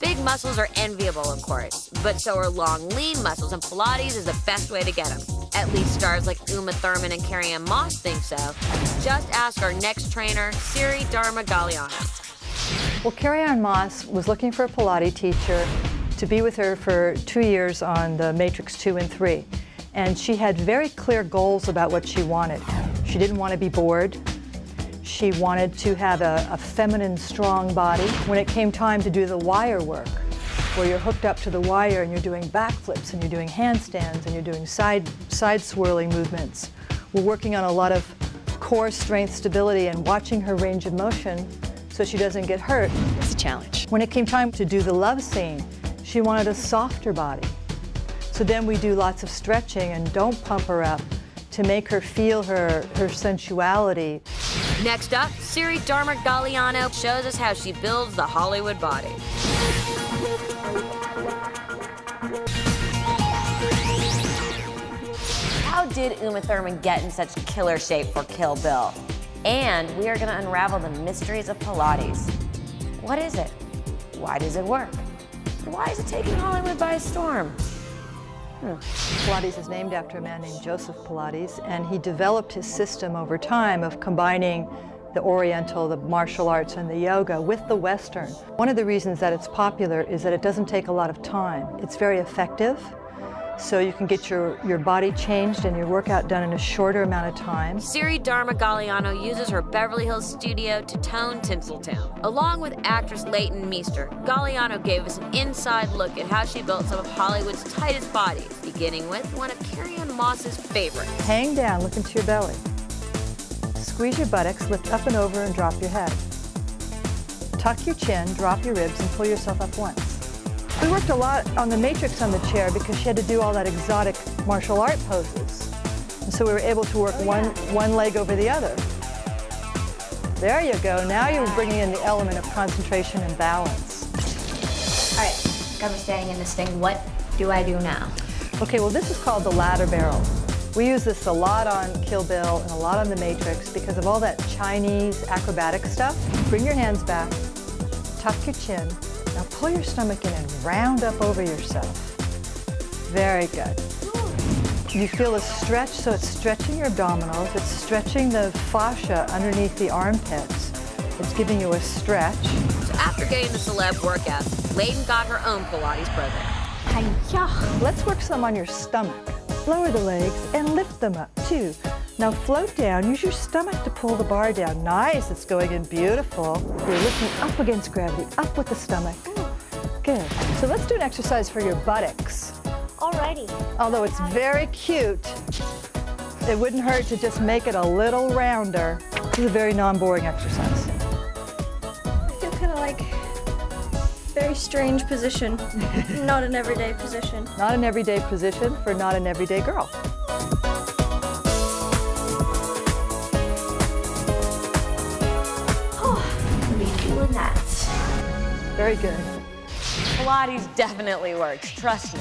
Big muscles are enviable, of course, but so are long, lean muscles, and Pilates is the best way to get them. At least stars like Uma Thurman and Carrie-Anne Moss think so. Just ask our next trainer, Siri Dharma Galliano. Well, Carrie-Anne Moss was looking for a Pilates teacher to be with her for 2 years on the Matrix 2 and 3. And she had very clear goals about what she wanted. She didn't want to be bored. She wanted to have a feminine, strong body. When it came time to do the wire work, where you're hooked up to the wire and you're doing backflips and you're doing handstands and you're doing side swirling movements, we're working on a lot of core strength, stability, and watching her range of motion so she doesn't get hurt. It's a challenge. When it came time to do the love scene, she wanted a softer body. So then we do lots of stretching and don't pump her up to make her feel her sensuality. Next up, Siri Dharma Galliano shows us how she builds the Hollywood body. How did Uma Thurman get in such killer shape for Kill Bill? And we are going to unravel the mysteries of Pilates. What is it? Why does it work? Why is it taking Hollywood by storm? Pilates is named after a man named Joseph Pilates, and he developed his system over time of combining the Oriental, the martial arts, and the yoga with the Western. One of the reasons that it's popular is that it doesn't take a lot of time. It's very effective, so you can get your body changed and your workout done in a shorter amount of time. Siri Dharma Galliano uses her Beverly Hills studio to tone Tinseltown. Along with actress Leighton Meester, Galliano gave us an inside look at how she built some of Hollywood's tightest bodies, beginning with one of Carrie-Anne Moss's favorites. Hang down, look into your belly. Squeeze your buttocks, lift up and over and drop your head. Tuck your chin, drop your ribs, and pull yourself up once. We worked a lot on the Matrix on the chair because she had to do all that exotic martial art poses. And so we were able to work one leg over the other. There you go. Now you're bringing in the element of concentration and balance. All right, I'm standing in this thing. What do I do now? Okay, well, this is called the ladder barrel. We use this a lot on Kill Bill and a lot on the Matrix because of all that Chinese acrobatic stuff. Bring your hands back, tuck your chin. Now pull your stomach in and round up over yourself. Very good. You feel a stretch, so it's stretching your abdominals, it's stretching the fascia underneath the armpits. It's giving you a stretch. So after getting the celeb workout, Leighton got her own Pilates program. Hi-ya. Let's work some on your stomach. Lower the legs and lift them up too. Now float down, use your stomach to pull the bar down. Nice, it's going in beautiful. You're lifting up against gravity, up with the stomach. Good. So let's do an exercise for your buttocks. Alrighty. Although it's very cute, it wouldn't hurt to just make it a little rounder. This is a very non-boring exercise. I feel kind of like very strange position. Not an everyday position. Not an everyday position for not an everyday girl. Very good. Pilates definitely works, trust me.